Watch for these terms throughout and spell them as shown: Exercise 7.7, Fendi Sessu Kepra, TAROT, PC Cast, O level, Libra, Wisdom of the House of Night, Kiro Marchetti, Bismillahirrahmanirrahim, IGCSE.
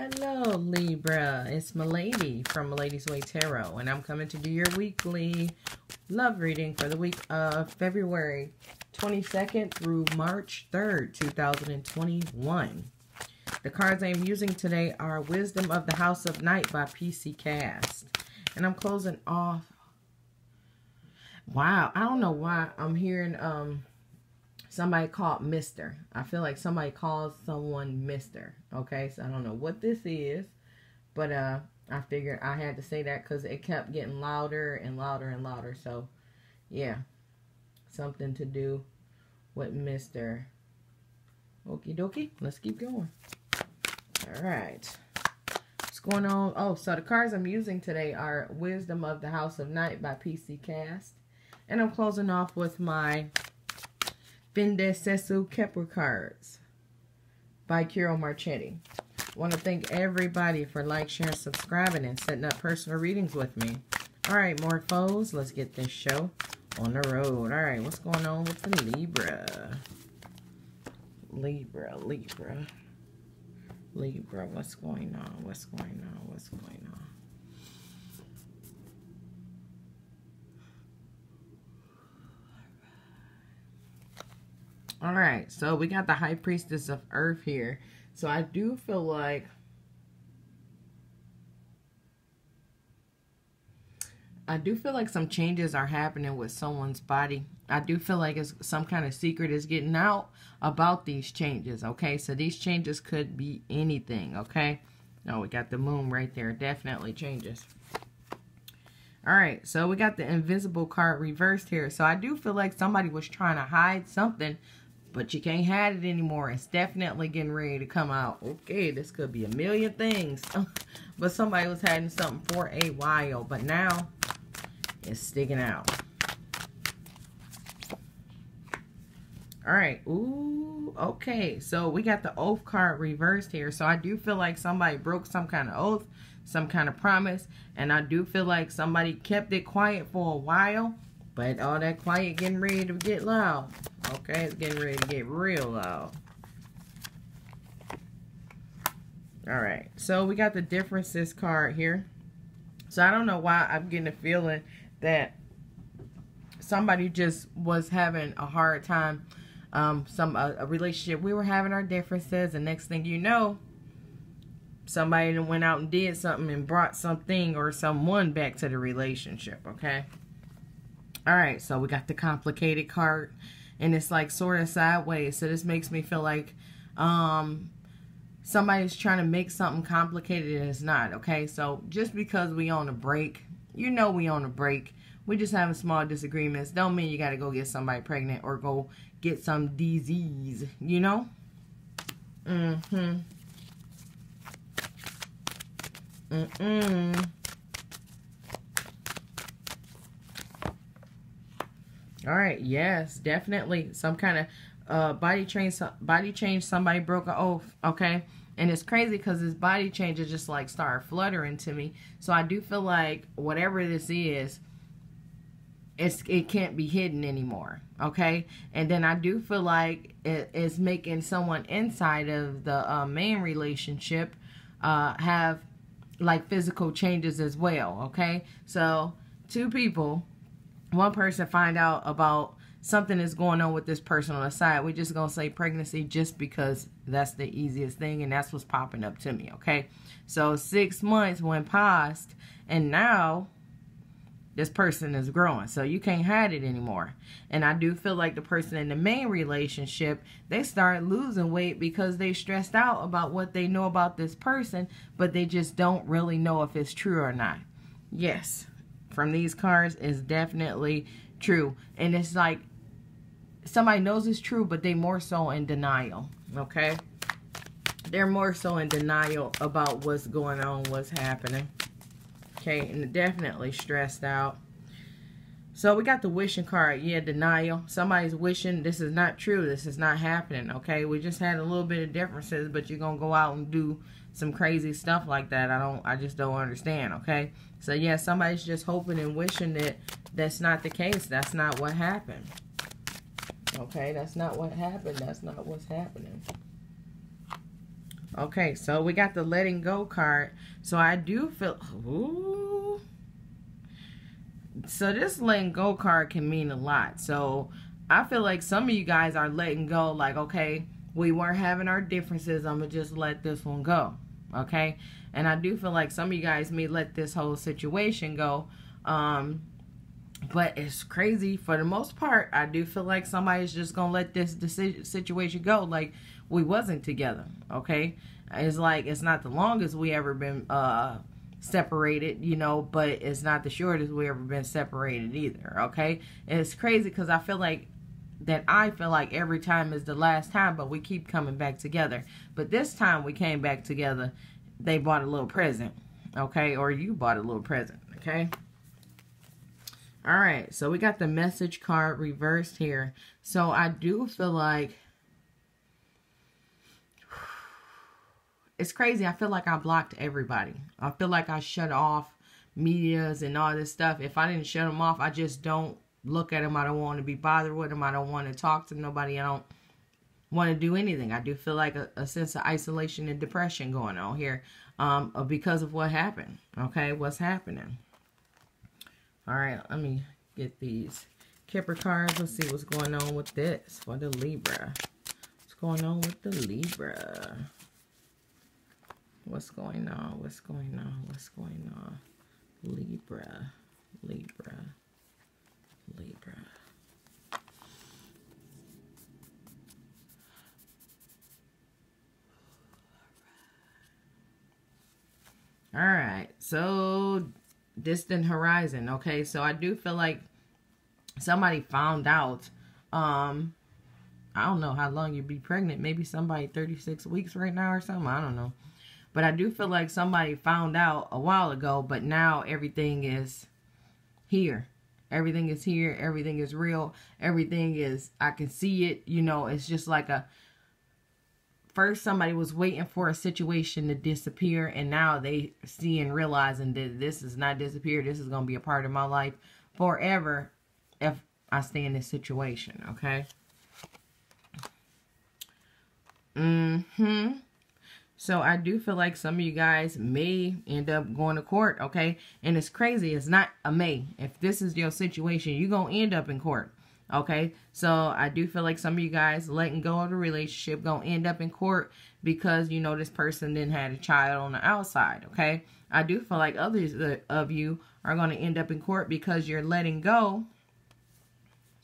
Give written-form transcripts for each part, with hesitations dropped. Hello, Libra. It's Milady from Milady's Way Tarot, and I'm coming to do your weekly love reading for the week of February 22nd through March 3rd, 2021. The cards I'm using today are Wisdom of the House of Night by PC Cast. And I'm closing off. Wow, I don't know why I'm hearing somebody called Mr. I feel like somebody calls someone Mr. Okay, so I don't know what this is, but I figured I had to say that because it kept getting louder and louder and louder. So, yeah, something to do with Mr. Okie dokie. Let's keep going. All right. What's going on? Oh, so the cards I'm using today are Wisdom of the House of Night by PC Cast. And I'm closing off with my Fendi Sessu Kepra cards by Kiro Marchetti. I want to thank everybody for like, sharing, subscribing, and setting up personal readings with me. All right, more foes. Let's get this show on the road. All right, what's going on with the Libra? Libra, what's going on? All right, so we got the High Priestess of Earth here. So I do feel like some changes are happening with someone's body. I do feel like it's some kind of secret is getting out about these changes, okay? So these changes could be anything, okay? No, we got the moon right there. Definitely changes. All right, so we got the invisible card reversed here. So I do feel like somebody was trying to hide something, but you can't hide it anymore. It's definitely getting ready to come out. Okay, this could be a million things. But somebody was hiding something for a while, but now it's sticking out. All right. Ooh, okay. So we got the oath card reversed here. So I do feel like somebody broke some kind of oath, some kind of promise. And I do feel like somebody kept it quiet for a while. But all that quiet getting ready to get loud. Okay, it's getting ready to get real loud. All right. So we got the differences card here. So I don't know why I'm getting a feeling that somebody just was having a hard time, a relationship. We were having our differences, and next thing you know, somebody went out and did something and brought something or someone back to the relationship, okay? All right, so we got the complicated card, and it's like sort of sideways, so this makes me feel like, somebody's trying to make something complicated and it's not, okay? So just because we on a break, you know we on a break, we just having small disagreements, don't mean you got to go get somebody pregnant or go get some disease, you know? All right, yes, definitely some kind of body change, somebody broke an oath, okay? And it's crazy because this body change is just like started fluttering to me. So I do feel like whatever this is, it can't be hidden anymore, okay? And then I do feel like it's making someone inside of the main relationship have like physical changes as well, okay? So two people, one person find out about something is going on with this person on the side. We're just going to say pregnancy just because that's the easiest thing and that's what's popping up to me, okay? So 6 months went past and now this person is growing. So you can't hide it anymore. And I do feel like the person in the main relationship, they start losing weight because they stressed out about what they know about this person, but they just don't really know if it's true or not. Yes, from these cards, it's definitely true. And it's like, somebody knows it's true, but they more so in denial, okay? They're more so in denial about what's going on, what's happening, okay? And definitely stressed out. So we got the wishing card. Yeah, denial. Somebody's wishing this is not true. This is not happening, okay? We just had a little bit of differences, but you're going to go out and do some crazy stuff like that. I just don't understand, okay? So, yeah, somebody's just hoping and wishing that that's not the case. That's not what happened. Okay, that's not what happened. That's not what's happening. Okay, so we got the letting go card. So I do feel, ooh. So this letting go card can mean a lot. So I feel like some of you guys are letting go, like, okay, we weren't having our differences. I'm going to just let this one go. Okay? And I do feel like some of you guys may let this whole situation go. But it's crazy. For the most part, I do feel like somebody's just going to let this situation go. Like, we wasn't together. Okay? It's like, it's not the longest we ever been separated, you know, but it's not the shortest we ever been separated either. Okay? And it's crazy because I feel like every time is the last time, but we keep coming back together. But this time we came back together, they bought a little present, okay? Or you bought a little present, okay? All right, so we got the message card reversed here. So I do feel like, it's crazy, I feel like I blocked everybody. I feel like I shut off medias and all this stuff. If I didn't shut them off, I just don't look at them. I don't want to be bothered with them. I don't want to talk to nobody. I don't want to do anything. I do feel like a sense of isolation and depression going on here because of what happened. Okay, what's happening? All right, let me get these Kepra cards. Let's see what's going on with this for the Libra. What's going on with the Libra? What's going on? What's going on? What's going on? Libra, Libra. Libra. All right, so distant horizon, okay? So I do feel like somebody found out, I don't know how long you'd be pregnant, maybe somebody 36 weeks right now or something, I don't know. But I do feel like somebody found out a while ago, but now everything is here. Everything is here. Everything is real. Everything is, I can see it. You know, it's just like a, first somebody was waiting for a situation to disappear. And now they see and realizing that this is not disappeared. This is going to be a part of my life forever if I stay in this situation. Okay. So I do feel like some of you guys may end up going to court, okay? And it's crazy. It's not a may. If this is your situation, you're going to end up in court, okay? So I do feel like some of you guys letting go of the relationship going to end up in court because, you know, this person then had a child on the outside, okay? I do feel like others of you are going to end up in court because you're letting go. All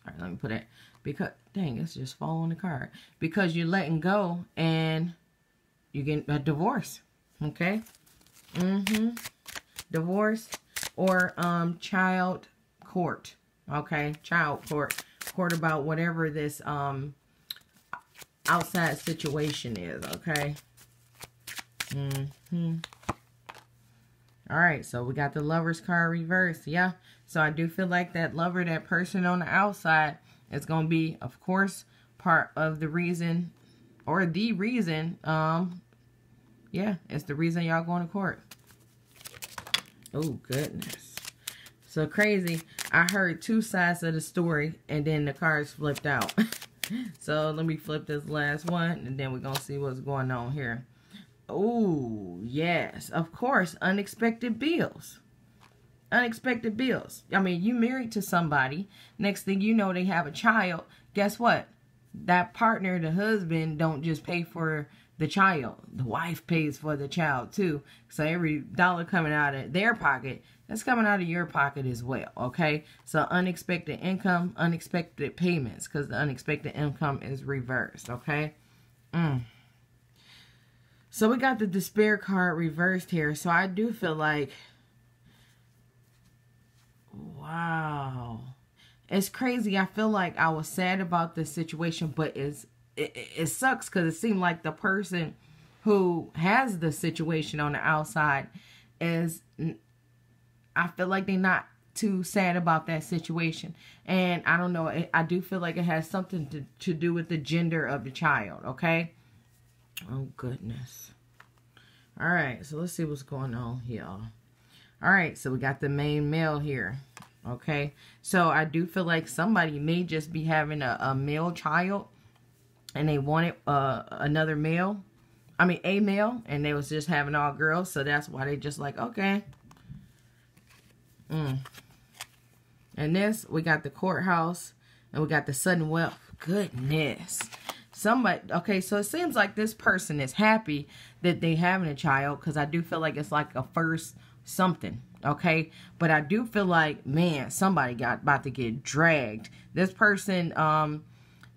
right, let me put it. Because, dang, it's just following the card. Because you're letting go and you get a divorce, okay? Divorce or child court, okay? Child court about whatever this outside situation is, okay? All right, so we got the lover's card reversed, yeah? So I do feel like that lover, that person on the outside, is going to be, of course, part of the reason, or the reason, yeah, it's the reason y'all going to court. Oh, goodness. So crazy. I heard two sides of the story, and then the cards flipped out. So let me flip this last one, and then we're going to see what's going on here. Oh, yes. Of course, unexpected bills. Unexpected bills. I mean, you married to somebody. Next thing you know, they have a child. Guess what? That partner, the husband, don't just pay for the child. The wife pays for the child too. So every dollar coming out of their pocket, that's coming out of your pocket as well, okay? So unexpected income, unexpected payments, because the unexpected income is reversed, okay? So we got the despair card reversed here. So I do feel like, wow. It's crazy. I feel like I was sad about this situation, but it sucks because it seemed like the person who has the situation on the outside is, I feel like they're not too sad about that situation. And I don't know, I do feel like it has something to do with the gender of the child, okay? Oh, goodness. All right, so let's see what's going on here. All right, so we got the main male here. Okay, so I do feel like somebody may just be having a male child and they wanted another male, a male, and they was just having all girls, so that's why they just like, okay. And this, we got the courthouse, and we got the sudden wealth. Goodness. Somebody, okay, so it seems like this person is happy that they having a child, because I do feel like it's like a first something, okay? But I do feel like, man, somebody got about to get dragged. This person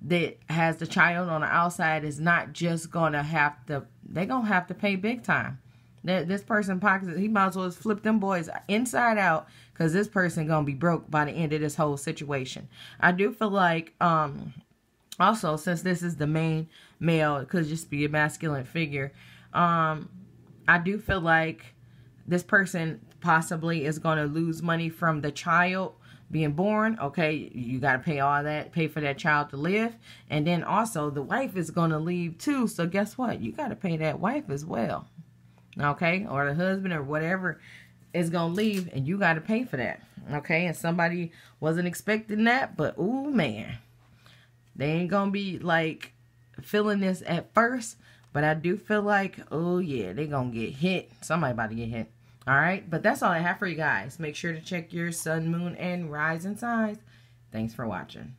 that has the child on the outside is not just going to have to, they're going to have to pay big time. This person pockets, he might as well flip them boys inside out, because this person going to be broke by the end of this whole situation. I do feel like... also, since this is the main male, it could just be a masculine figure. I do feel like this person possibly is going to lose money from the child being born. Okay, you got to pay all that, pay for that child to live. And then also the wife is going to leave too. So guess what? You got to pay that wife as well. Okay, or the husband or whatever is going to leave, and you got to pay for that. Okay, and somebody wasn't expecting that, but ooh, man. They ain't gonna be like feeling this at first, but I do feel like, oh yeah, they gonna get hit. Somebody about to get hit. All right, but that's all I have for you guys. Make sure to check your sun, moon, and rising signs. Thanks for watching.